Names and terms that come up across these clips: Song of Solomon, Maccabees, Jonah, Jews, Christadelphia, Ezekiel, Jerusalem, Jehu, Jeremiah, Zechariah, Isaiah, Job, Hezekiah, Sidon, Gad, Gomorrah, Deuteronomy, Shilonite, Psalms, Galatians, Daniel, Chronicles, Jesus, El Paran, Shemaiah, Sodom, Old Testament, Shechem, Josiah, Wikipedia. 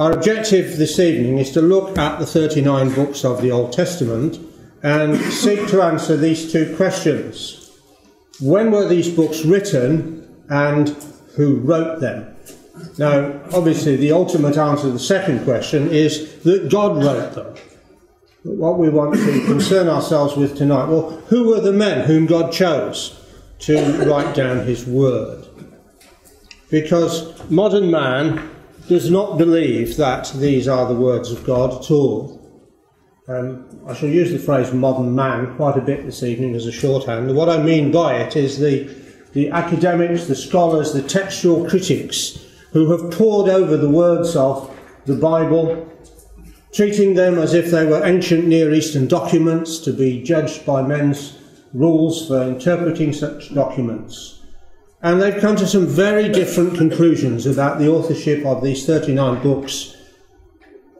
Our objective this evening is to look at the 39 books of the Old Testament and seek to answer these two questions. When were these books written and who wrote them? Now, obviously, the ultimate answer to the second question is that God wrote them. But what we want to concern ourselves with tonight, well, who were the men whom God chose to write down his word? Because modern man does not believe that these are the words of God at all. I shall use the phrase modern man quite a bit this evening as a shorthand. What I mean by it is the academics, the scholars, the textual critics who have pored over the words of the Bible, treating them as if they were ancient Near Eastern documents to be judged by men's rules for interpreting such documents. And they've come to some very different conclusions about the authorship of these 39 books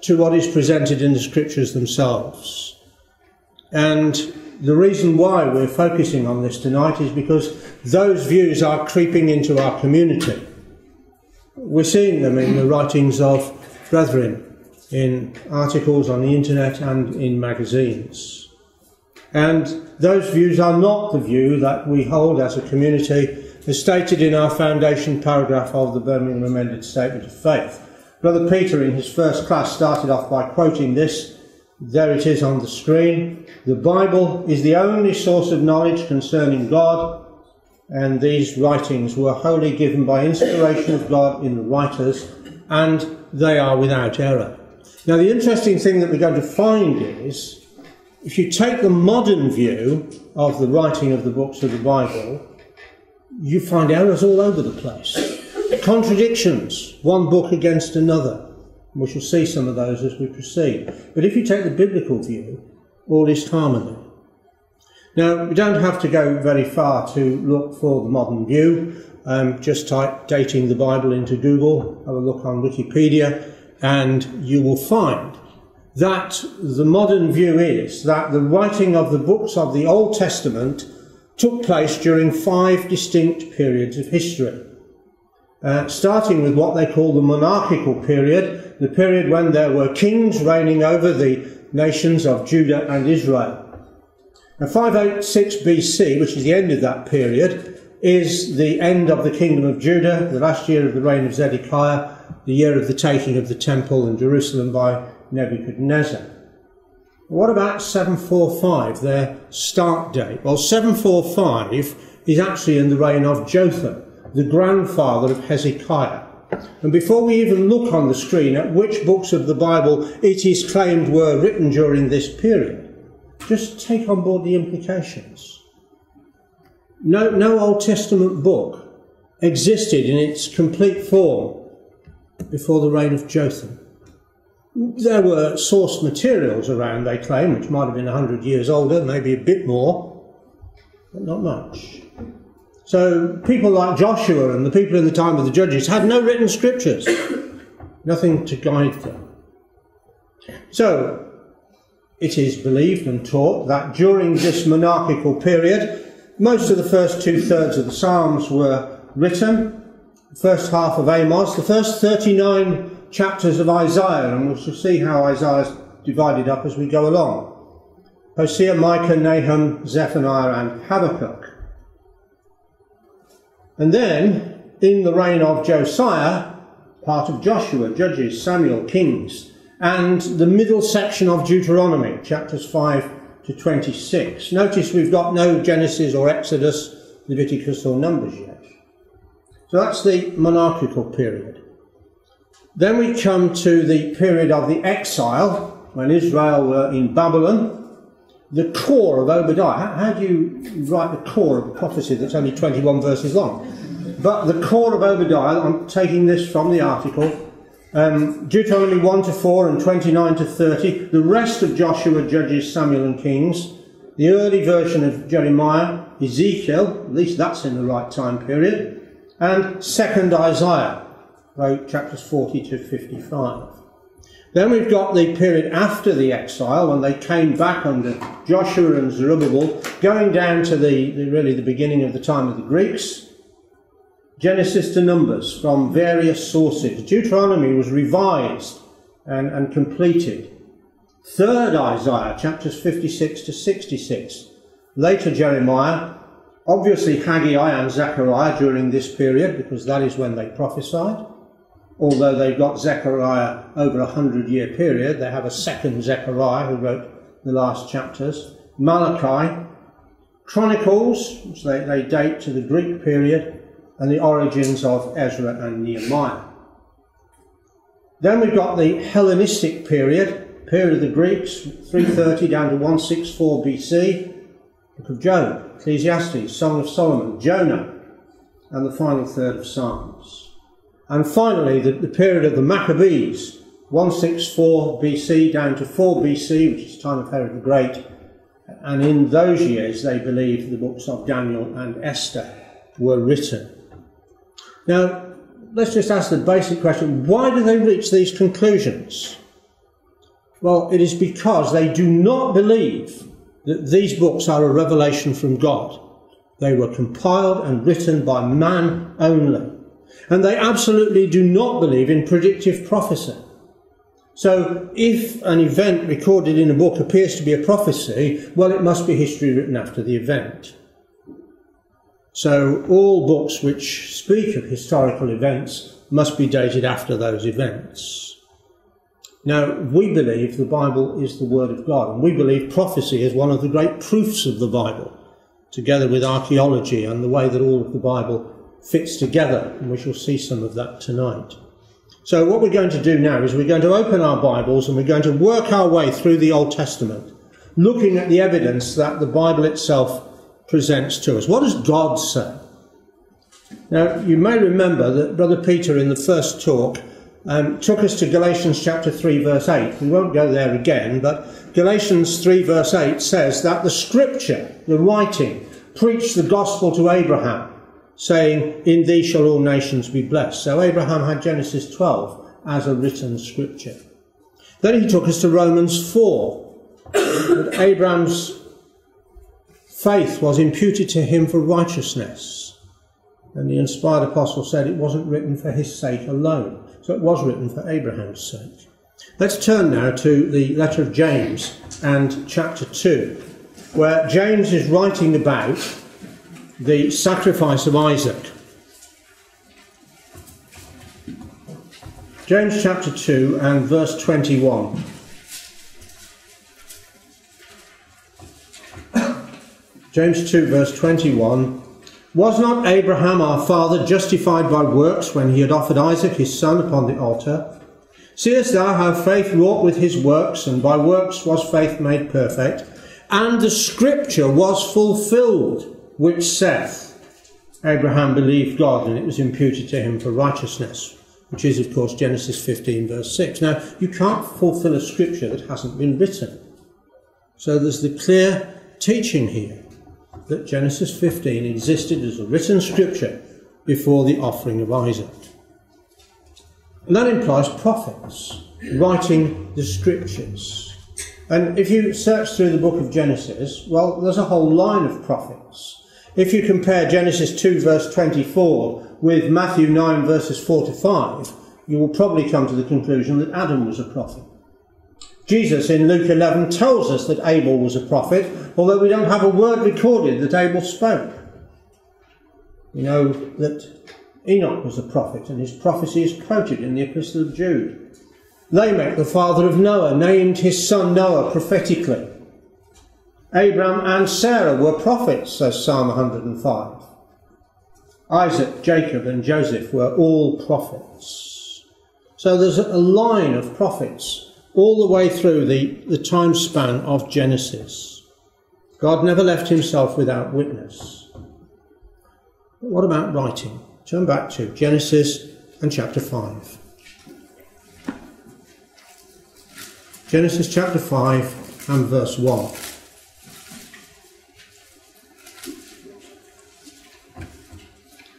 to what is presented in the scriptures themselves. And the reason why we're focusing on this tonight is because those views are creeping into our community. We're seeing them in the writings of brethren, in articles on the internet and in magazines. And those views are not the view that we hold as a community, as stated in our foundation paragraph of the Birmingham Amended Statement of Faith. Brother Peter, in his first class, started off by quoting this. There it is on the screen. The Bible is the only source of knowledge concerning God, and these writings were wholly given by inspiration of God in the writers, and they are without error. Now, the interesting thing that we're going to find is, if you take the modern view of the writing of the books of the Bible, you find errors all over the place. Contradictions, one book against another. We shall see some of those as we proceed. But if you take the biblical view, all is harmony. Now, we don't have to go very far to look for the modern view. Just type dating the Bible into Google, have a look on Wikipedia, and you will find that the modern view is that the writing of the books of the Old Testament took place during 5 distinct periods of history. Starting with what they call the monarchical period, the period when there were kings reigning over the nations of Judah and Israel. Now, 586 BC, which is the end of that period, is the end of the kingdom of Judah, the last year of the reign of Zedekiah, the year of the taking of the temple in Jerusalem by Nebuchadnezzar. What about 745, their start date? Well, 745 is actually in the reign of Jotham, the grandfather of Hezekiah. And before we even look on the screen at which books of the Bible it is claimed were written during this period, just take on board the implications. No Old Testament book existed in its complete form before the reign of Jotham. There were source materials around, they claim, which might have been 100 years older, maybe a bit more, but not much. So people like Joshua and the people in the time of the Judges had no written scriptures, nothing to guide them. So it is believed and taught that during this monarchical period, most of the first 2/3 of the Psalms were written, first half of Amos, the first 39 chapters of Isaiah, and we shall see how Isaiah is divided up as we go along. Hosea, Micah, Nahum, Zephaniah and Habakkuk. And then, in the reign of Josiah, part of Joshua, Judges, Samuel, Kings, and the middle section of Deuteronomy, chapters 5 to 26. Notice we've got no Genesis or Exodus, Leviticus or Numbers yet. So that's the monarchical period. Then we come to the period of the exile, when Israel were in Babylon. The core of Obadiah. How do you write the core of a prophecy that's only 21 verses long? But the core of Obadiah, I'm taking this from the article, Deuteronomy 1 to 4 and 29 to 30, the rest of Joshua, Judges, Samuel and Kings, the early version of Jeremiah, Ezekiel, at least that's in the right time period, and second Isaiah, chapters 40 to 55. Then we've got the period after the exile, when they came back under Joshua and Zerubbabel, going down to the beginning of the time of the Greeks. Genesis to Numbers, from various sources. Deuteronomy was revised and completed. Third Isaiah, chapters 56 to 66. Later Jeremiah, obviously Haggai and Zechariah during this period, because that is when they prophesied. Although they've got Zechariah over 100-year period, they have a second Zechariah who wrote the last chapters. Malachi, Chronicles, which they date to the Greek period, and the origins of Ezra and Nehemiah. Then we've got the Hellenistic period, period of the Greeks, 330 down to 164 BC. Book of Job, Ecclesiastes, Song of Solomon, Jonah, and the final third of Psalms. And finally, the period of the Maccabees, 164 BC down to 4 BC, which is time of Herod the Great. And in those years, they believe the books of Daniel and Esther were written. Now, let's just ask the basic question, why do they reach these conclusions? Well, it is because they do not believe that these books are a revelation from God. They were compiled and written by man only. And they absolutely do not believe in predictive prophecy. So if an event recorded in a book appears to be a prophecy, well, it must be history written after the event. So all books which speak of historical events must be dated after those events. Now, we believe the Bible is the Word of God, and we believe prophecy is one of the great proofs of the Bible, together with archaeology and the way that all of the Bible fits together, and we shall see some of that tonight. So what we're going to do now is we're going to open our Bibles and we're going to work our way through the Old Testament, looking at the evidence that the Bible itself presents to us. What does God say? Now, you may remember that Brother Peter in the first talk took us to Galatians chapter 3 verse 8. We won't go there again, but Galatians 3 verse 8 says that the scripture, the writing, preached the gospel to Abraham, saying, "In thee shall all nations be blessed." So Abraham had Genesis 12 as a written scripture. Then he took us to Romans 4. That Abraham's faith was imputed to him for righteousness. And the inspired apostle said it wasn't written for his sake alone. So it was written for Abraham's sake. Let's turn now to the letter of James and chapter 2, where James is writing about the sacrifice of Isaac. James chapter 2 and verse 21. James 2 verse 21. "Was not Abraham our father justified by works when he had offered Isaac his son upon the altar? Seest thou how faith wrought with his works, and by works was faith made perfect? And the scripture was fulfilled, which saith, Abraham believed God, and it was imputed to him for righteousness," which is, of course, Genesis 15, verse 6. Now, you can't fulfill a scripture that hasn't been written. So there's the clear teaching here that Genesis 15 existed as a written scripture before the offering of Isaac. And that implies prophets writing the scriptures. And if you search through the book of Genesis, well, there's a whole line of prophets. If you compare Genesis 2 verse 24 with Matthew 9 verses 4 to 5, you will probably come to the conclusion that Adam was a prophet. Jesus in Luke 11 tells us that Abel was a prophet, although we don't have a word recorded that Abel spoke. We know that Enoch was a prophet, and his prophecy is quoted in the Epistle of Jude. Lamech, the father of Noah, named his son Noah prophetically. Abraham and Sarah were prophets, says Psalm 105. Isaac, Jacob and Joseph were all prophets. So there's a line of prophets all the way through the time span of Genesis. God never left himself without witness. But what about writing? Turn back to Genesis and chapter 5. Genesis chapter 5 and verse 1.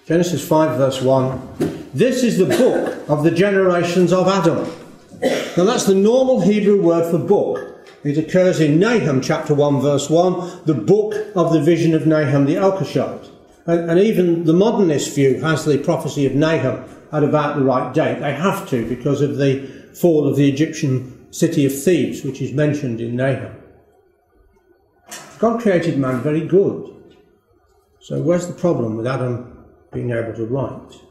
Genesis 5 verse 1. "This is the book of the generations of Adam." Now that's the normal Hebrew word for book. It occurs in Nahum chapter 1 verse 1, the book of the vision of Nahum the Elkoshite. And even the modernist view has the prophecy of Nahum at about the right date. They have to because of the fall of the Egyptian city of Thebes, which is mentioned in Nahum. God created man very good. So where's the problem with Adam being able to write?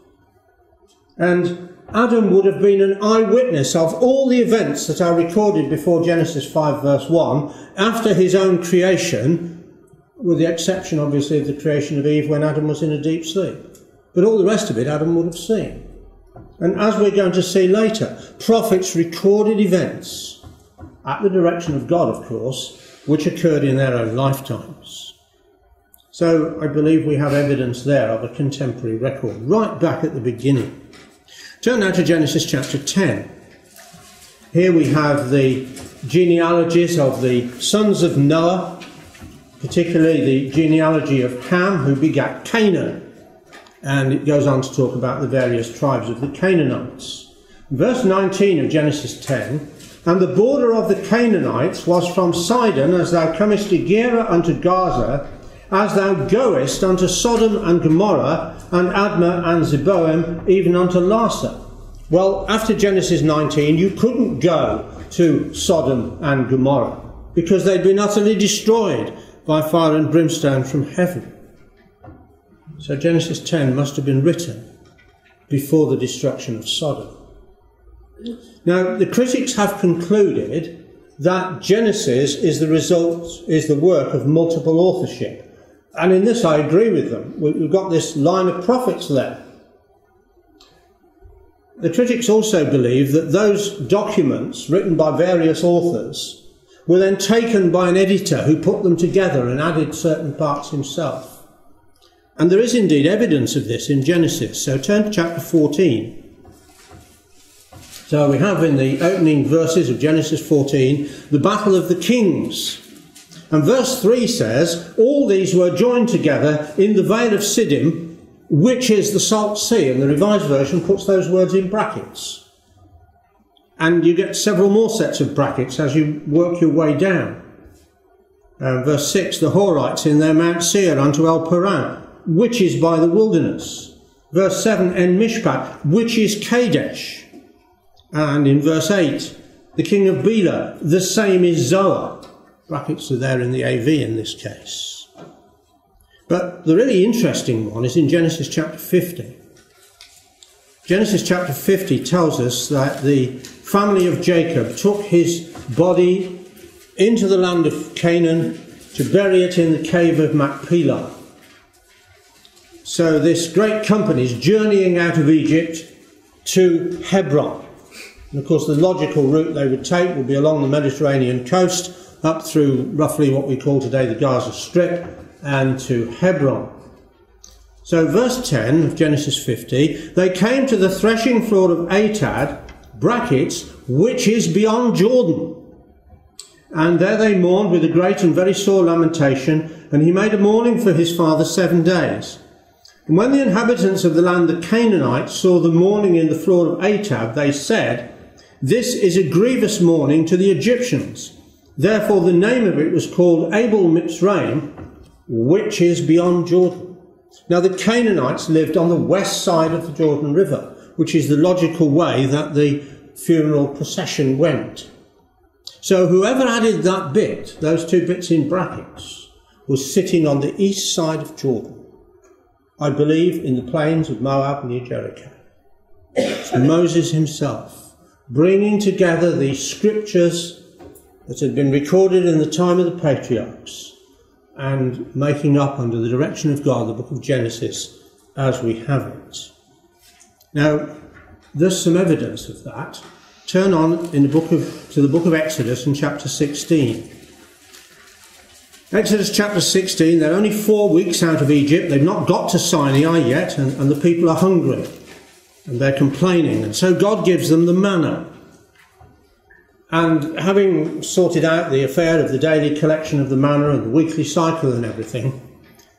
And Adam would have been an eyewitness of all the events that are recorded before Genesis 5 verse 1 after his own creation, with the exception obviously of the creation of Eve when Adam was in a deep sleep. But all the rest of it Adam would have seen. And as we're going to see later, prophets recorded events, at the direction of God of course, which occurred in their own lifetimes. So I believe we have evidence there of a contemporary record, right back at the beginning. Turn now to Genesis chapter 10. Here we have the genealogies of the sons of Noah, particularly the genealogy of Ham, who begat Canaan. And it goes on to talk about the various tribes of the Canaanites. Verse 19 of Genesis 10, "And the border of the Canaanites was from Sidon, as thou comest to Gera unto Gaza, as thou goest unto Sodom and Gomorrah, and Admah and Zeboim, even unto Larsa." Well, after Genesis 19, you couldn't go to Sodom and Gomorrah, because they'd been utterly destroyed by fire and brimstone from heaven. So Genesis 10 must have been written before the destruction of Sodom. Now, the critics have concluded that Genesis is the work of multiple authorship. And in this I agree with them. We've got this line of prophets there. The critics also believe that those documents written by various authors were then taken by an editor who put them together and added certain parts himself. And there is indeed evidence of this in Genesis. So turn to chapter 14. So we have in the opening verses of Genesis 14, the battle of the kings. And verse 3 says, "All these were joined together in the vale of Siddim, which is the Salt Sea." And the Revised Version puts those words in brackets. And you get several more sets of brackets as you work your way down. And verse 6, "The Horites in their Mount Seir unto El Paran, which is by the wilderness." Verse 7, "En Mishpat, which is Kadesh." And in verse 8, "The king of Bela, the same is Zoar." Brackets are there in the AV in this case. But the really interesting one is in Genesis chapter 50. Genesis chapter 50 tells us that the family of Jacob took his body into the land of Canaan to bury it in the cave of Machpelah. So this great company is journeying out of Egypt to Hebron. And of course the logical route they would take would be along the Mediterranean coast, up through roughly what we call today the Gaza Strip, and to Hebron. So verse 10 of Genesis 50, "They came to the threshing floor of Atad," brackets, "which is beyond Jordan. And there they mourned with a great and very sore lamentation, and he made a mourning for his father 7 days. And when the inhabitants of the land, the Canaanites, saw the mourning in the floor of Atad, they said, 'This is a grievous mourning to the Egyptians.' Therefore the name of it was called Abel Mitzrayim, which is beyond Jordan." Now the Canaanites lived on the west side of the Jordan River, which is the logical way that the funeral procession went. So whoever added that bit, those two bits in brackets, was sitting on the east side of Jordan, I believe in the plains of Moab near Jericho. It's Moses himself bringing together the scriptures that had been recorded in the time of the patriarchs and making up under the direction of God the book of Genesis as we have it. Now, there's some evidence of that. Turn on in to the book of Exodus in chapter 16. Exodus chapter 16, they're only 4 weeks out of Egypt. They've not got to Sinai yet, and the people are hungry and they're complaining. And so God gives them the manna. And having sorted out the affair of the daily collection of the manna and the weekly cycle and everything,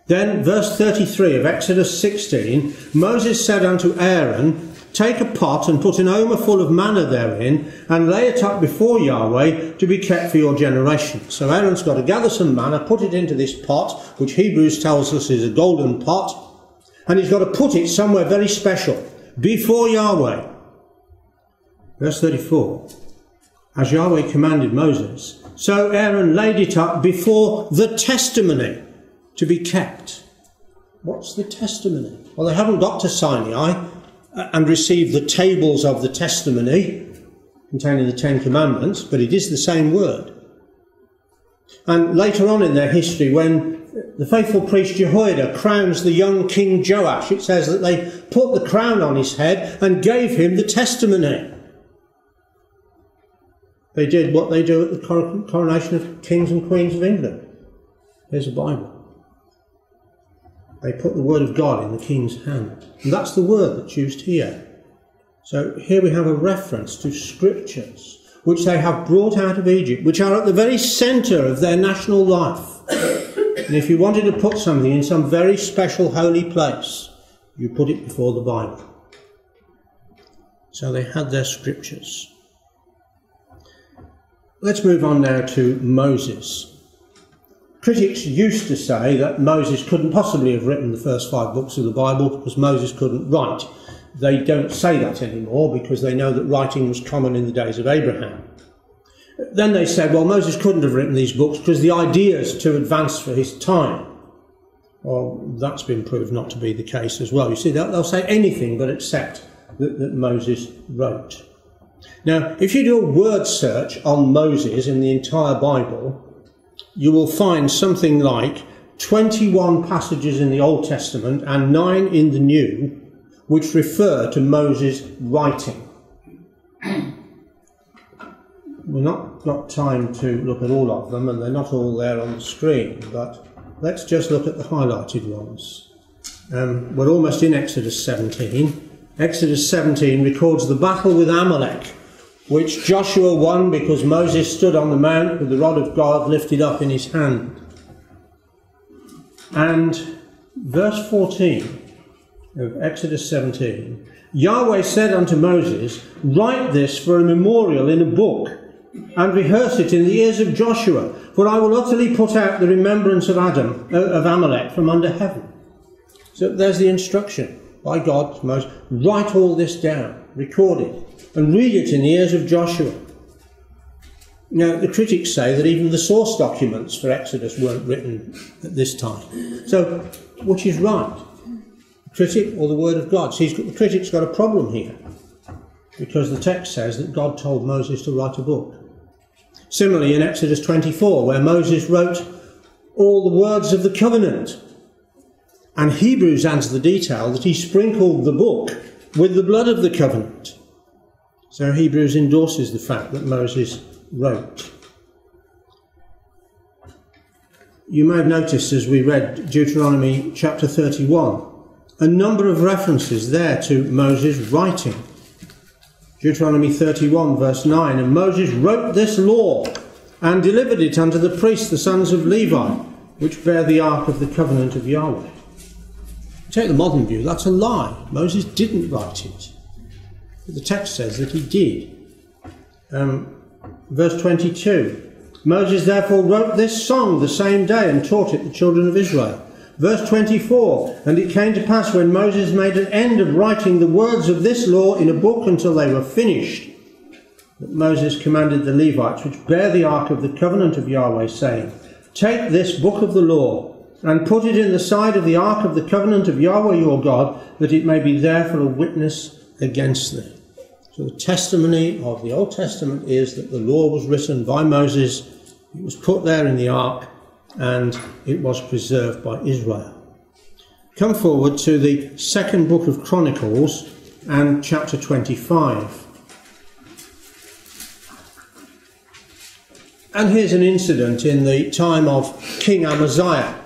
then verse 33 of Exodus 16, "Moses said unto Aaron, Take a pot and put an omer full of manna therein, and lay it up before Yahweh to be kept for your generation." So Aaron's got to gather some manna, put it into this pot, which Hebrews tells us is a golden pot, and he's got to put it somewhere very special, before Yahweh. Verse 34, as Yahweh commanded Moses, so Aaron laid it up before the testimony to be kept. What's the testimony? Well, they haven't got to Sinai and received the tables of the testimony containing the Ten Commandments, but it is the same word. And later on in their history, when the faithful priest Jehoiada crowns the young King Joash, it says that they put the crown on his head and gave him the testimony. They did what they do at the coronation of kings and queens of England. Here's the Bible. They put the word of God in the king's hand. And that's the word that's used here. So here we have a reference to scriptures which they have brought out of Egypt, which are at the very centre of their national life. And if you wanted to put something in some very special holy place, you put it before the Bible. So they had their scriptures. Let's move on now to Moses. Critics used to say that Moses couldn't possibly have written the first 5 books of the Bible because Moses couldn't write. They don't say that anymore because they know that writing was common in the days of Abraham. Then they said, well, Moses couldn't have written these books because the idea is too advanced for his time. Well, that's been proved not to be the case as well. You see, they'll say anything but accept that Moses wrote. Now, if you do a word search on Moses in the entire Bible, you will find something like 21 passages in the Old Testament and 9 in the New, which refer to Moses' writing. We've not got time to look at all of them, and they're not all there on the screen, but let's just look at the highlighted ones. We're almost in Exodus 17. Exodus 17 records the battle with Amalek, which Joshua won because Moses stood on the mount with the rod of God lifted up in his hand. And verse 14 of Exodus 17, Yahweh said unto Moses, write this for a memorial in a book, and rehearse it in the ears of Joshua, for I will utterly put out the remembrance of Amalek from under heaven. So there's the instruction by God to Moses, write all this down, record it, and read it in the ears of Joshua. Now, the critics say that even the source documents for Exodus weren't written at this time. So, which is right? The critic or the Word of God? So the critic's got a problem here, because the text says that God told Moses to write a book. Similarly, in Exodus 24, where Moses wrote all the words of the covenant, and Hebrews adds the detail that he sprinkled the book with the blood of the covenant. So Hebrews endorses the fact that Moses wrote. You may have noticed as we read Deuteronomy chapter 31, a number of references there to Moses writing. Deuteronomy 31 verse 9, and Moses wrote this law and delivered it unto the priests, the sons of Levi, which bear the ark of the covenant of Yahweh. Take the modern view, that's a lie. Moses didn't write it. But the text says that he did. Verse 22, Moses therefore wrote this song the same day and taught it the children of Israel. Verse 24, and it came to pass when Moses made an end of writing the words of this law in a book until they were finished, that Moses commanded the Levites, which bear the ark of the covenant of Yahweh, saying, take this book of the law, and put it in the side of the ark of the covenant of Yahweh your God, that it may be there for a witness against thee. So the testimony of the Old Testament is that the law was written by Moses, it was put there in the ark, and it was preserved by Israel. Come forward to the second book of Chronicles and chapter 25. And here's an incident in the time of King Amaziah.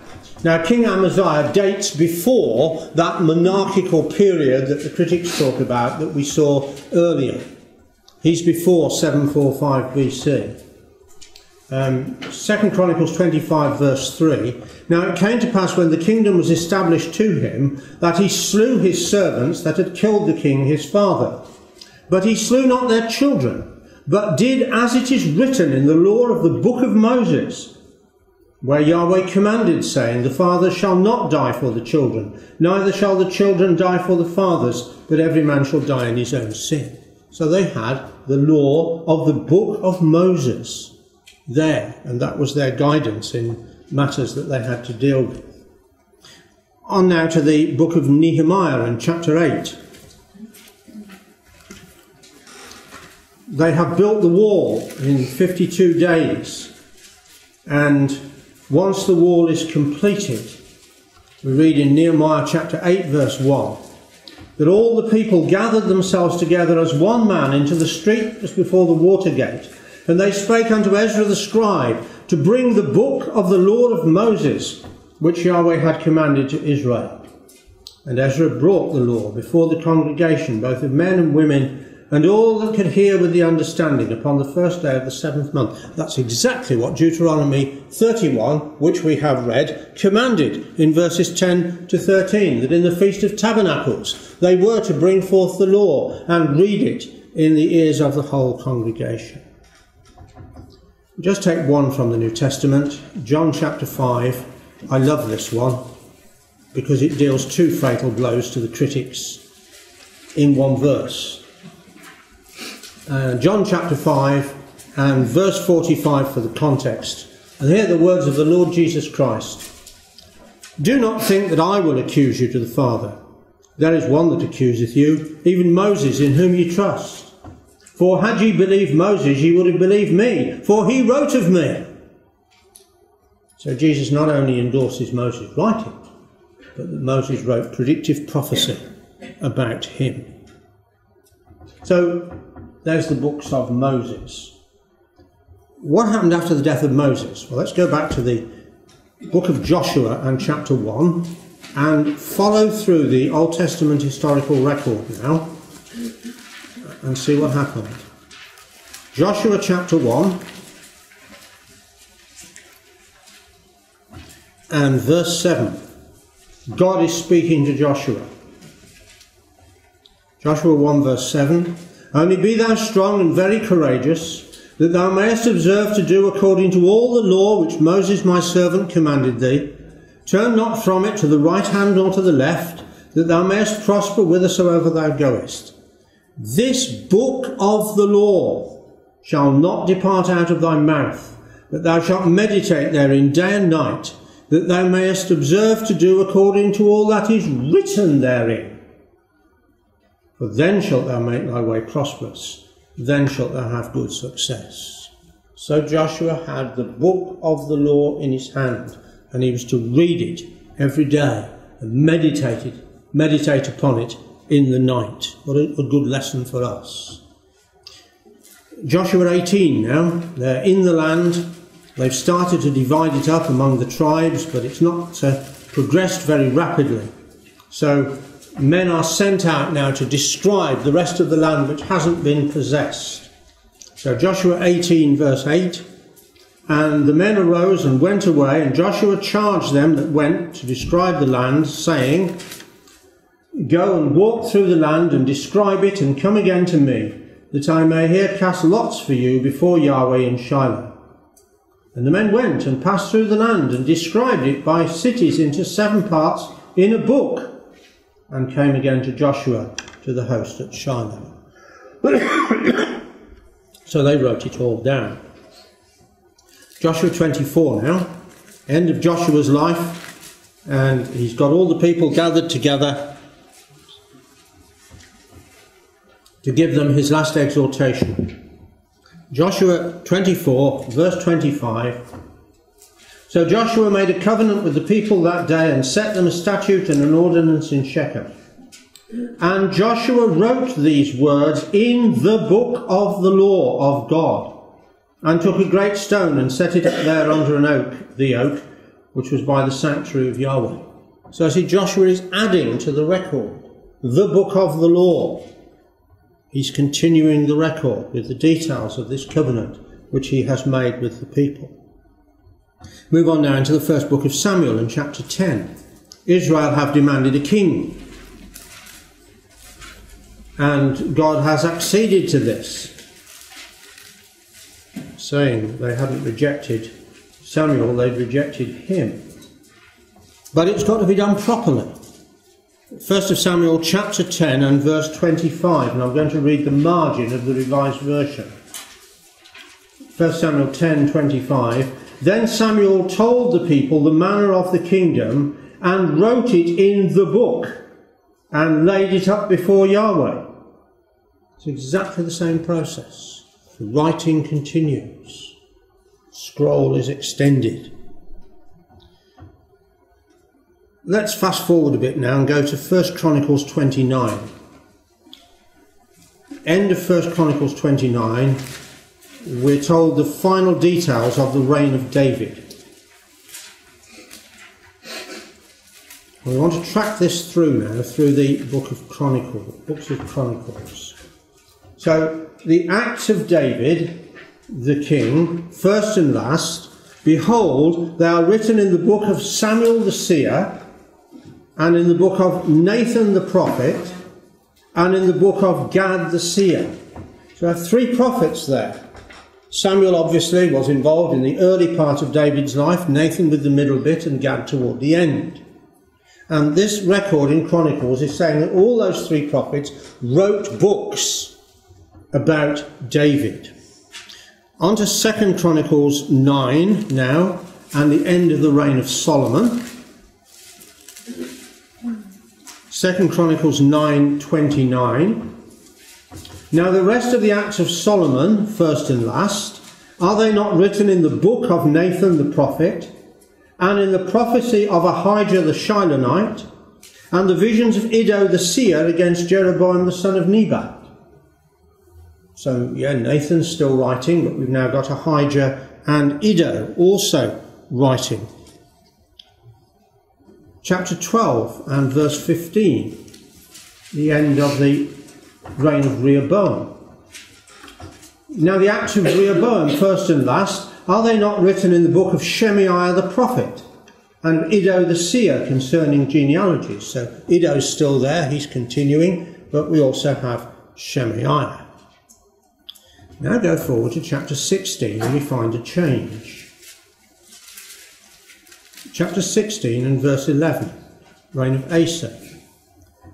Now, King Amaziah dates before that monarchical period that the critics talk about that we saw earlier. He's before 745 BC. 2 Chronicles 25 verse 3. Now, it came to pass when the kingdom was established to him that he slew his servants that had killed the king his father. But he slew not their children, but did as it is written in the law of the book of Moses, where Yahweh commanded, saying, the fathers shall not die for the children, neither shall the children die for the fathers, but every man shall die in his own sin. So they had the law of the book of Moses there, and that was their guidance in matters that they had to deal with. On now to the book of Nehemiah in chapter 8. They have built the wall in 52 days, and once the wall is completed, we read in Nehemiah chapter 8 verse 1, that all the people gathered themselves together as one man into the street just before the water gate, and they spake unto Ezra the scribe to bring the book of the law of Moses, which Yahweh had commanded to Israel. And Ezra brought the law before the congregation, both of men and women, and all that could hear with the understanding, upon the first day of the seventh month. That's exactly what Deuteronomy 31, which we have read, commanded in verses 10 to 13, that in the Feast of Tabernacles they were to bring forth the law and read it in the ears of the whole congregation. Just take one from the New Testament, John chapter 5. I love this one because it deals two fatal blows to the critics in one verse. John chapter 5 and verse 45 for the context. And here are the words of the Lord Jesus Christ. Do not think that I will accuse you to the Father. There is one that accuseth you, even Moses, in whom ye trust. For had ye believed Moses, ye would have believed me, for he wrote of me. So Jesus not only endorses Moses' writing, but that Moses wrote predictive prophecy about him. So there's the books of Moses. What happened after the death of Moses? Well, let's go back to the book of Joshua and chapter 1 and follow through the Old Testament historical record now and see what happened. Joshua chapter 1 and verse 7. God is speaking to Joshua. Joshua 1 verse 7. Only be thou strong and very courageous, that thou mayest observe to do according to all the law which Moses my servant commanded thee. Turn not from it to the right hand or to the left, that thou mayest prosper whithersoever thou goest. This book of the law shall not depart out of thy mouth, but thou shalt meditate therein day and night, that thou mayest observe to do according to all that is written therein. For then shalt thou make thy way prosperous, then shalt thou have good success. So Joshua had the book of the law in his hand, and he was to read it every day and meditate upon it in the night. What a good lesson for us. Joshua 18 now, they're in the land. They've started to divide it up among the tribes, but it's not progressed very rapidly. So men are sent out now to describe the rest of the land which hasn't been possessed. So Joshua 18 verse 8, and the men arose and went away, and Joshua charged them that went to describe the land, saying, Go and walk through the land and describe it, and come again to me, that I may here cast lots for you before Yahweh in Shiloh. And the men went and passed through the land and described it by cities into 7 parts in a book, and came again to Joshua, to the host at Shiloh. So they wrote it all down. Joshua 24 now, end of Joshua's life, and he's got all the people gathered together to give them his last exhortation. Joshua 24, verse 25. So Joshua made a covenant with the people that day, and set them a statute and an ordinance in Shechem. And Joshua wrote these words in the book of the law of God, and took a great stone and set it up there under an oak, the oak, which was by the sanctuary of Yahweh. So see, Joshua is adding to the record, the book of the law. He's continuing the record with the details of this covenant which he has made with the people. Move on now into the first book of Samuel in chapter 10. Israel have demanded a king, and God has acceded to this, saying they hadn't rejected Samuel, they'd rejected him. But it's got to be done properly. 1 Samuel chapter 10 and verse 25, and I'm going to read the margin of the Revised Version. 1 Samuel 10, 25. Then Samuel told the people the manner of the kingdom, and wrote it in the book, and laid it up before Yahweh. It's exactly the same process. The writing continues. Scroll is extended. Let's fast forward a bit now and go to 1 Chronicles 29. End of 1 Chronicles 29, we're told the final details of the reign of David. We want to track this through now, through the book of Chronicles, books of Chronicles. So, the acts of David, the king, first and last, behold, they are written in the book of Samuel the seer, and in the book of Nathan the prophet, and in the book of Gad the seer. So, we have three prophets there. Samuel obviously was involved in the early part of David's life, Nathan with the middle bit, and Gad toward the end. And this record in Chronicles is saying that all those three prophets wrote books about David. On to 2 Chronicles 9 now, and the end of the reign of Solomon. 2 Chronicles 9:29. Now the rest of the acts of Solomon, first and last, are they not written in the book of Nathan the prophet, and in the prophecy of Ahijah the Shilonite, and the visions of Iddo the seer against Jeroboam the son of Nebat? So, yeah, Nathan's still writing, but we've now got Ahijah and Iddo also writing. Chapter 12 and verse 15, the end of the reign of Rehoboam. Now the acts of Rehoboam, first and last, are they not written in the book of Shemaiah the prophet, and Iddo the seer concerning genealogies? So Iddo's still there, he's continuing, but we also have Shemaiah. Now go forward to chapter 16 and we find a change. Chapter 16 and verse 11, reign of Asa.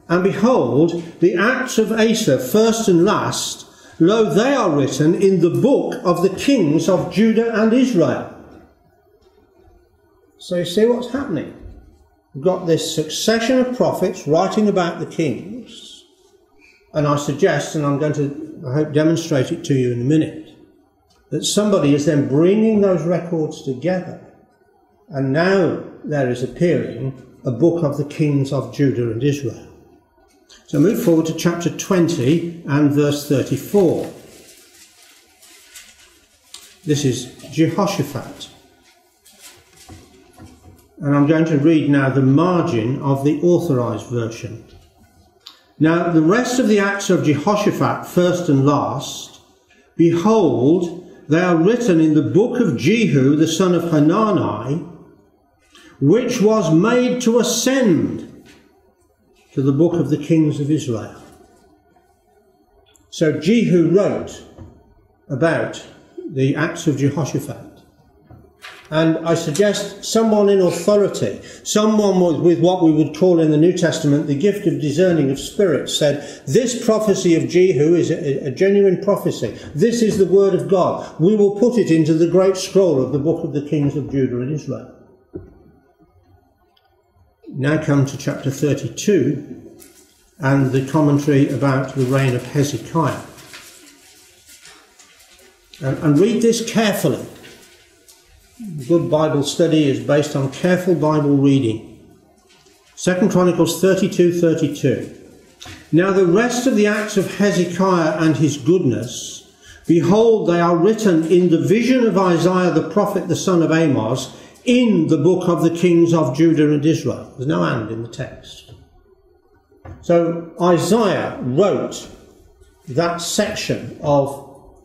And behold, the acts of Asa, first and last, lo, they are written in the book of the kings of Judah and Israel. So you see what's happening. We've got this succession of prophets writing about the kings. And I suggest, and I'm going to, I hope, demonstrate it to you in a minute, that somebody is then bringing those records together. And now there is appearing a book of the kings of Judah and Israel. So move forward to chapter 20 and verse 34. This is Jehoshaphat. And I'm going to read now the margin of the Authorised Version. Now the rest of the acts of Jehoshaphat, first and last, behold, they are written in the book of Jehu, the son of Hanani, which was made to ascend to the book of the kings of Israel. So Jehu wrote about the acts of Jehoshaphat. And I suggest someone in authority, someone with what we would call in the New Testament the gift of discerning of spirits, said, this prophecy of Jehu is a genuine prophecy. This is the word of God. We will put it into the great scroll of the book of the kings of Judah and Israel. Now come to chapter 32 and the commentary about the reign of Hezekiah. And read this carefully. Good Bible study is based on careful Bible reading. 2 Chronicles 32:32. Now the rest of the acts of Hezekiah and his goodness, behold, they are written in the vision of Isaiah the prophet, the son of Amoz, in the book of the kings of Judah and Israel. There's no and in the text. So Isaiah wrote that section of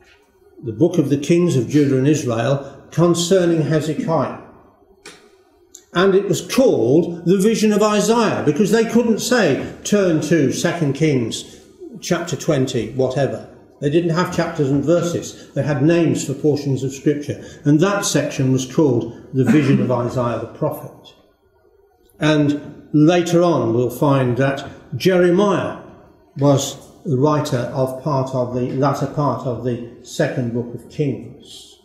the book of the kings of Judah and Israel concerning Hezekiah. And it was called the vision of Isaiah, because they couldn't say, turn to 2 Kings chapter 20, whatever. They didn't have chapters and verses. They had names for portions of scripture. And that section was called the vision of Isaiah the prophet. And Later on, we'll find that Jeremiah was the writer of part of the latter part of the second book of Kings.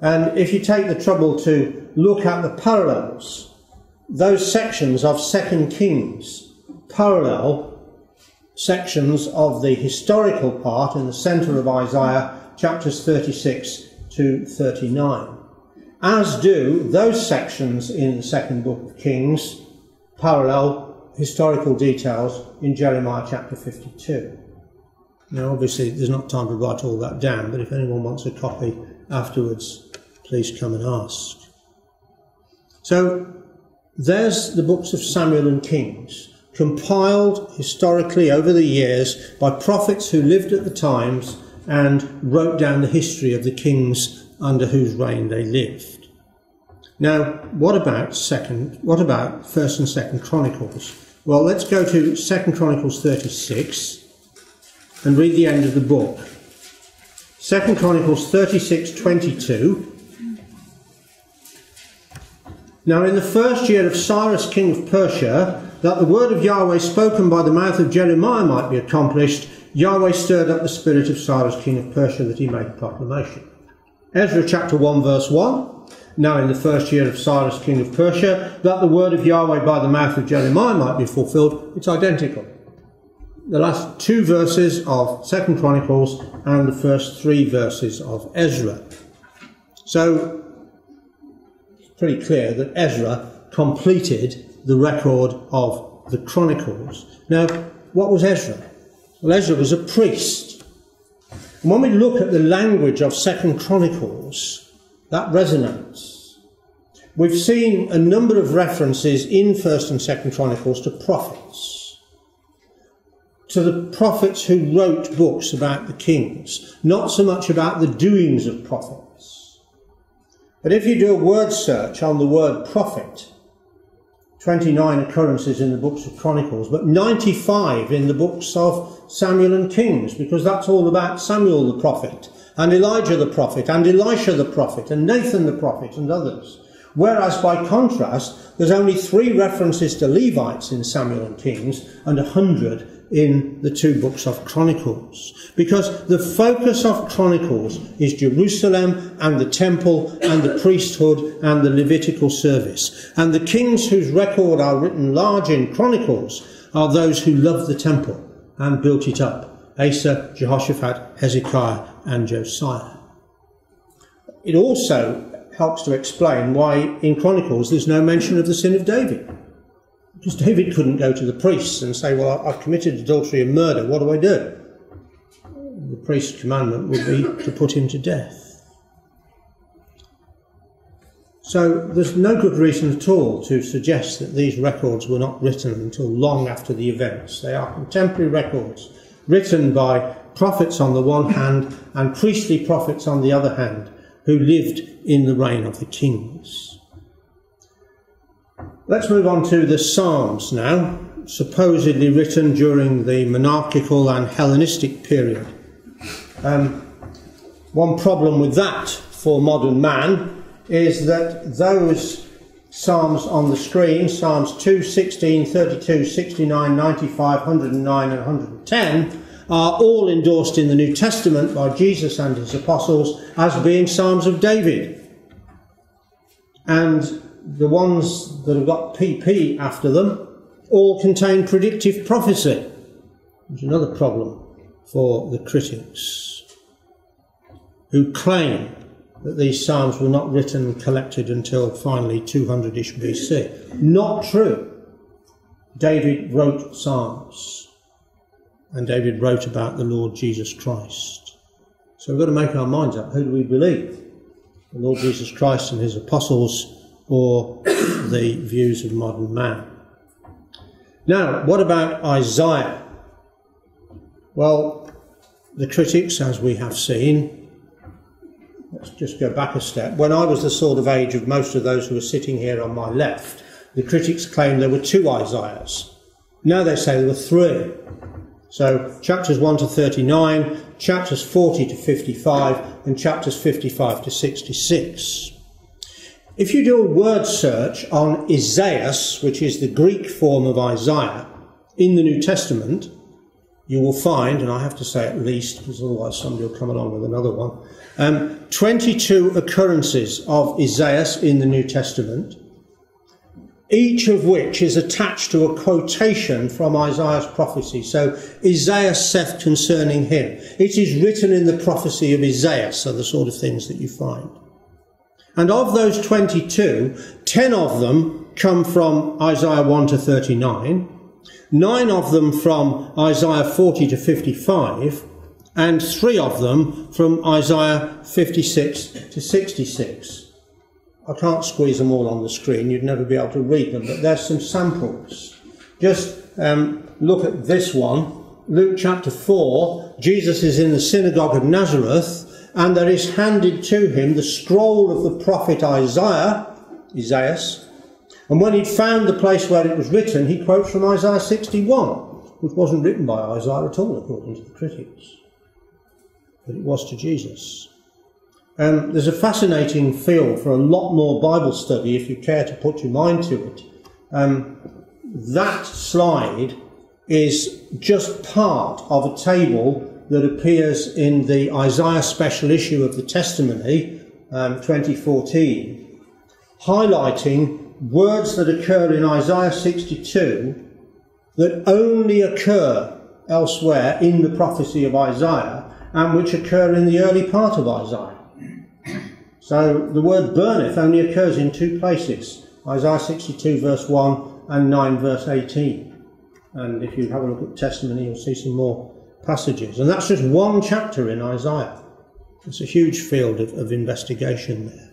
And if you take the trouble to look at the parallels, those sections of 2 Kings parallel sections of the historical part in the centre of Isaiah, chapters 36 to 39. As do those sections in the second book of Kings, parallel historical details in Jeremiah chapter 52. Now obviously there's not time to write all that down, but if anyone wants a copy afterwards, please come and ask. So there's the books of Samuel and Kings, compiled historically over the years by prophets who lived at the times and wrote down the history of the kings under whose reign they lived. Now, what about 1st and 2nd Chronicles? Well, let's go to 2nd Chronicles 36 and read the end of the book. 2nd Chronicles 36:22. Now, in the first year of Cyrus, king of Persia, that the word of Yahweh spoken by the mouth of Jeremiah might be accomplished, Yahweh stirred up the spirit of Cyrus, king of Persia, that he made a proclamation. Ezra chapter 1 verse 1. Now in the first year of Cyrus, king of Persia, that the word of Yahweh by the mouth of Jeremiah might be fulfilled. It's identical. The last two verses of 2nd Chronicles and the first three verses of Ezra. So, it's pretty clear that Ezra completed the record of the Chronicles. Now, what was Ezra? Well, Ezra was a priest. And when we look at the language of 2nd Chronicles, that resonates. We've seen a number of references in 1st and 2nd Chronicles to prophets, to the prophets who wrote books about the kings, not so much about the doings of prophets. But if you do a word search on the word prophet, 29 occurrences in the books of Chronicles, but 95 in the books of Samuel and Kings, because that's all about Samuel the prophet, and Elijah the prophet, and Elisha the prophet, and Nathan the prophet, and others. Whereas, by contrast, there's only 3 references to Levites in Samuel and Kings, and 100 in the 2 books of Chronicles. Because the focus of Chronicles is Jerusalem and the temple and the priesthood and the Levitical service. And the kings whose record are written large in Chronicles are those who loved the temple and built it up. Asa, Jehoshaphat, Hezekiah and Josiah. It also helps to explain why in Chronicles there's no mention of the sin of David. Because David couldn't go to the priests and say, well, I've committed adultery and murder, what do I do? The priest's commandment would be to put him to death. So there's no good reason at all to suggest that these records were not written until long after the events. They are contemporary records written by prophets on the one hand and priestly prophets on the other hand who lived in the reign of the kings. Let's move on to the Psalms now, supposedly written during the monarchical and Hellenistic period. One problem with that for modern man is that those Psalms on the screen, Psalms 2, 16, 32, 69, 95, 109 and 110, are all endorsed in the New Testament by Jesus and his apostles as being Psalms of David. And the ones that have got PP after them all contain predictive prophecy, which is another problem for the critics who claim that these psalms were not written and collected until finally 200-ish BC. Not true. David wrote psalms, and David wrote about the Lord Jesus Christ. So we've got to make our minds up. Who do we believe? The Lord Jesus Christ and his apostles, or the views of modern man? Now, what about Isaiah? Well, the critics, as we have seen, let's just go back a step. When I was the sort of age of most of those who are sitting here on my left, the critics claimed there were 2 Isaiahs. Now they say there were 3. So, chapters 1 to 39, chapters 40 to 55, and chapters 55 to 66. If you do a word search on Isaiah, which is the Greek form of Isaiah, in the New Testament, you will find, and I have to say at least, because otherwise somebody will come along with another one, 22 occurrences of Isaiah in the New Testament, each of which is attached to a quotation from Isaiah's prophecy. So, Isaiah saith concerning him. It is written in the prophecy of Isaiah, so the sort of things that you find. And of those 22, 10 of them come from Isaiah 1 to 39, 9 of them from Isaiah 40 to 55, and 3 of them from Isaiah 56 to 66. I can't squeeze them all on the screen, you'd never be able to read them, but there's some samples. Just look at this one, Luke chapter 4, Jesus is in the synagogue of Nazareth, and there is handed to him the scroll of the prophet Isaiah, and when he'd found the place where it was written, he quotes from Isaiah 61, which wasn't written by Isaiah at all, according to the critics, but it was to Jesus. There's a fascinating field for a lot more Bible study if you care to put your mind to it. That slide is just part of a table that appears in the Isaiah special issue of the Testimony, 2014, highlighting words that occur in Isaiah 62 that only occur elsewhere in the prophecy of Isaiah and which occur in the early part of Isaiah. So the word burneth only occurs in two places, Isaiah 62 verse 1 and 9 verse 18. And if you have a look at Testimony, you'll see some more passages. And that's just one chapter in Isaiah. It's a huge field of investigation there.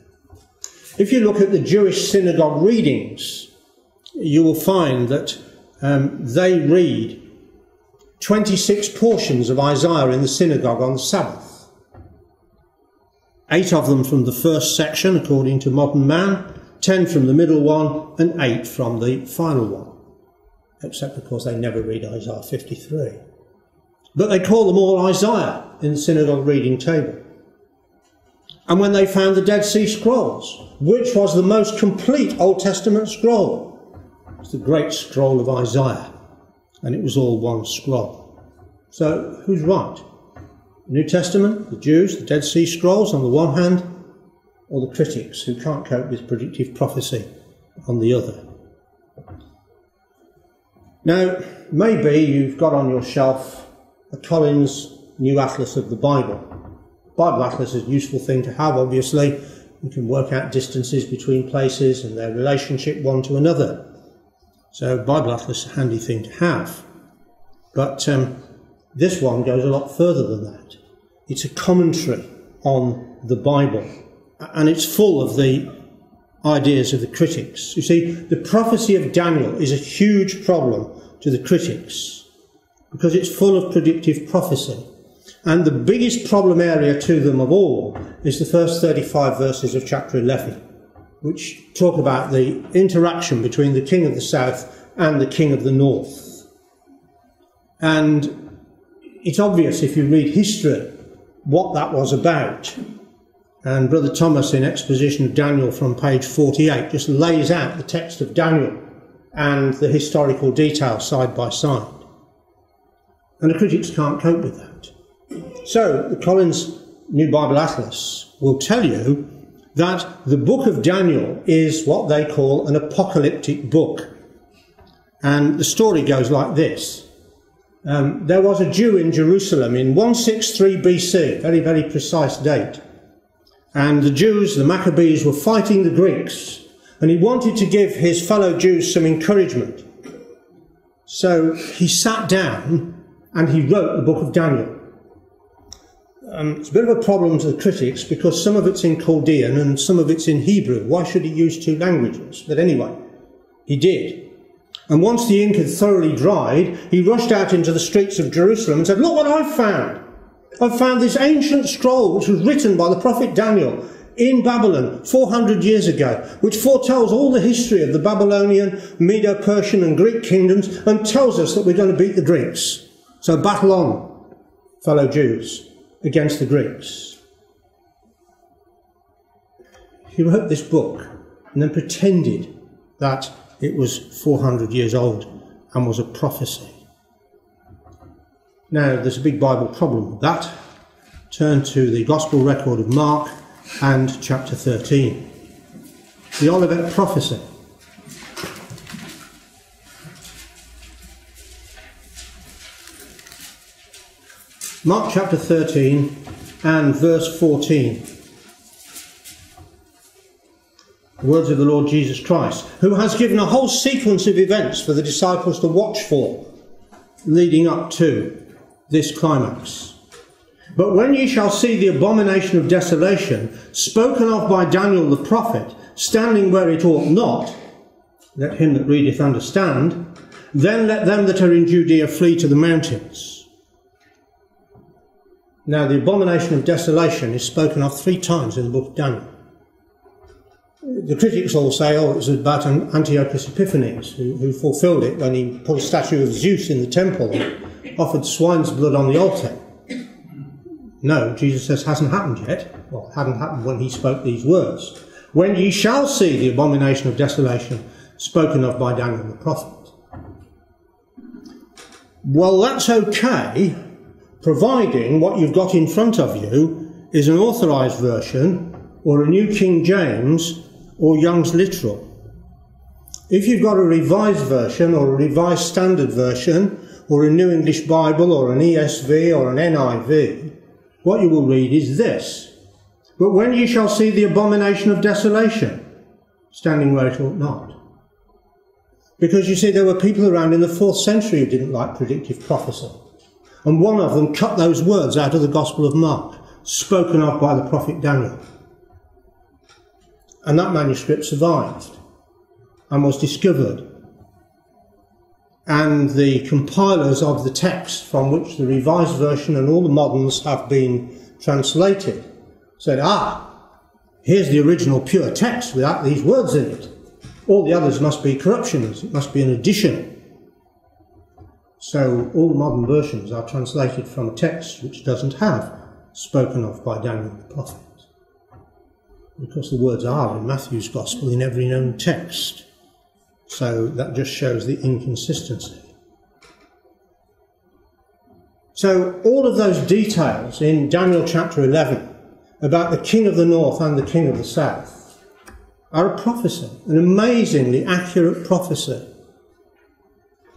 If you look at the Jewish synagogue readings, you will find that they read 26 portions of Isaiah in the synagogue on the Sabbath. 8 of them from the first section, according to modern man, 10 from the middle one, and 8 from the final one. Except, of course, they never read Isaiah 53. But they call them all Isaiah in the synagogue reading table. And when they found the Dead Sea Scrolls, which was the most complete Old Testament scroll, it was the great scroll of Isaiah, and it was all one scroll. So, who's right? New Testament, the Jews, the Dead Sea Scrolls on the one hand, or the critics who can't cope with predictive prophecy on the other. Now, maybe you've got on your shelf a Collins New Atlas of the Bible. Bible Atlas is a useful thing to have, obviously. You can work out distances between places and their relationship one to another. So, Bible Atlas is a handy thing to have. But this one goes a lot further than that. It's a commentary on the Bible, and it's full of the ideas of the critics. You see, the prophecy of Daniel is a huge problem to the critics because it's full of predictive prophecy. And the biggest problem area to them of all is the first 35 verses of chapter 11, which talk about the interaction between the king of the south and the king of the north. And it's obvious if you read history what that was about. And Brother Thomas in Exposition of Daniel from page 48 just lays out the text of Daniel and the historical detail side by side. And the critics can't cope with that. So the Collins New Bible Atlas will tell you that the book of Daniel is what they call an apocalyptic book. And the story goes like this. There was a Jew in Jerusalem in 163 BC, very, very precise date. And the Jews, the Maccabees, were fighting the Greeks. And he wanted to give his fellow Jews some encouragement. So he sat down and he wrote the book of Daniel. It's a bit of a problem to the critics because some of it's in Chaldean and some of it's in Hebrew. Why should he use two languages? But anyway, he did. And once the ink had thoroughly dried, he rushed out into the streets of Jerusalem and said, "Look what I've found! I've found this ancient scroll which was written by the prophet Daniel in Babylon 400 years ago, which foretells all the history of the Babylonian, Medo-Persian and Greek kingdoms and tells us that we're going to beat the Greeks. So battle on, fellow Jews, against the Greeks." He wrote this book and then pretended that it was 400 years old and was a prophecy. Now, there's a big Bible problem with that. Turn to the Gospel record of Mark and chapter 13. The Olivet Prophecy. Mark chapter 13 and verse 14. The words of the Lord Jesus Christ, who has given a whole sequence of events for the disciples to watch for, leading up to this climax. But when ye shall see the abomination of desolation, spoken of by Daniel the prophet, standing where it ought not, let him that readeth understand, then let them that are in Judea flee to the mountains. Now, the abomination of desolation is spoken of 3 times in the book of Daniel. The critics all say, oh, it was about Antiochus Epiphanes, who fulfilled it when he put a statue of Zeus in the temple and offered swine's blood on the altar. No, Jesus says, hasn't happened yet. Well, it hadn't happened when he spoke these words. When ye shall see the abomination of desolation spoken of by Daniel the prophet. Well, that's okay, providing what you've got in front of you is an authorised version or a New King James or Young's Literal. If you've got a revised version or a revised standard version or a New English Bible or an ESV or an NIV, what you will read is this. But when ye shall see the abomination of desolation, standing where it ought not. Because you see, there were people around in the 4th century who didn't like predictive prophecy. And one of them cut those words out of the Gospel of Mark, spoken of by the prophet Daniel. And that manuscript survived and was discovered. And the compilers of the text from which the revised version and all the moderns have been translated said, here's the original pure text without these words in it. All the others must be corruptions, it must be an addition. So all the modern versions are translated from a text which doesn't have spoken of by Daniel the prophet. Because the words are in Matthew's Gospel in every known text. So that just shows the inconsistency. So all of those details in Daniel chapter 11 about the king of the north and the king of the south are a prophecy, an amazingly accurate prophecy.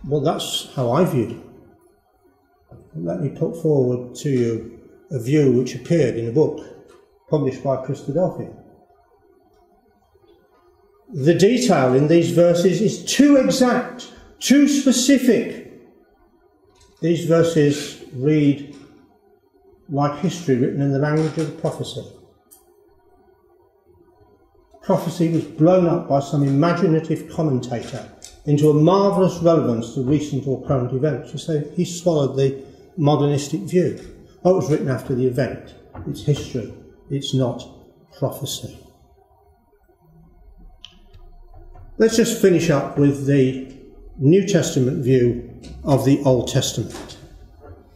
Well, that's how I viewed it. Let me put forward to you a view which appeared in a book published by Christadelphia. The detail in these verses is too exact, too specific. These verses read like history written in the language of the prophecy. Prophecy was blown up by some imaginative commentator into a marvellous relevance to recent or current events. You say, he swallowed the modernistic view. Oh, it was written after the event. It's history. It's not prophecy. Let's just finish up with the New Testament view of the Old Testament.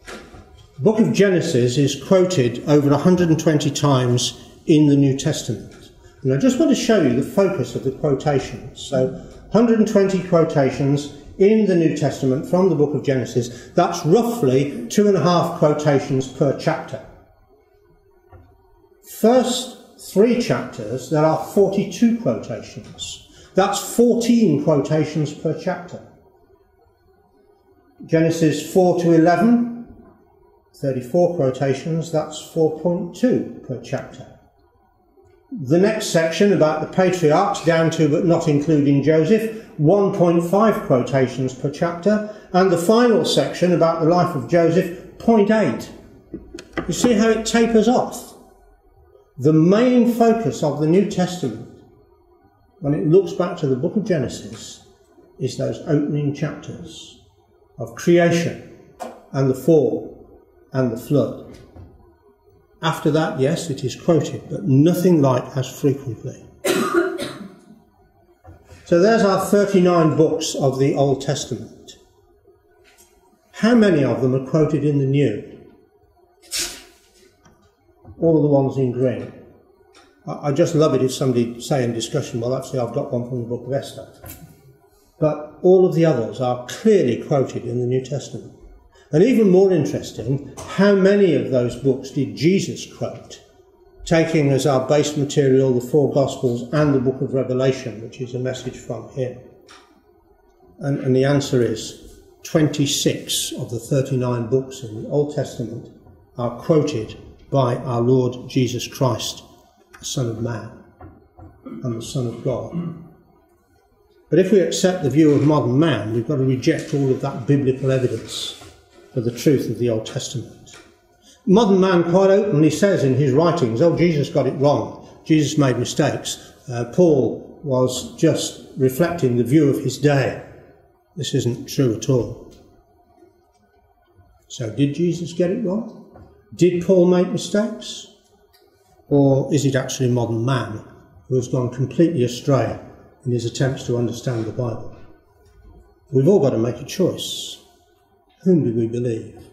The book of Genesis is quoted over 120 times in the New Testament. And I just want to show you the focus of the quotations. So 120 quotations in the New Testament from the book of Genesis. That's roughly 2.5 quotations per chapter. First 3 chapters, there are 42 quotations. That's 14 quotations per chapter. Genesis 4 to 11. 34 quotations, that's 4.2 per chapter. The next section about the patriarchs, down to but not including Joseph, 1.5 quotations per chapter. And the final section about the life of Joseph, 0.8. You see how it tapers off. The main focus of the New Testament, when it looks back to the book of Genesis, is those opening chapters of creation and the fall and the flood. After that, yes, it is quoted, but nothing like as frequently. So there's our 39 books of the Old Testament. How many of them are quoted in the New? All of the ones in green. I just love it if somebody say in discussion, well, actually, I've got one from the book of Esther. But all of the others are clearly quoted in the New Testament. And even more interesting, how many of those books did Jesus quote, taking as our base material the four Gospels and the book of Revelation, which is a message from him? And the answer is 26 of the 39 books in the Old Testament are quoted by our Lord Jesus Christ, the Son of Man and the Son of God. But if we accept the view of modern man, we've got to reject all of that biblical evidence for the truth of the Old Testament. Modern man quite openly says in his writings, oh, Jesus got it wrong, Jesus made mistakes, Paul was just reflecting the view of his day. This isn't true at all. So did Jesus get it wrong? Did Paul make mistakes? Or is it actually modern man who has gone completely astray in his attempts to understand the Bible? We've all got to make a choice. Whom do we believe?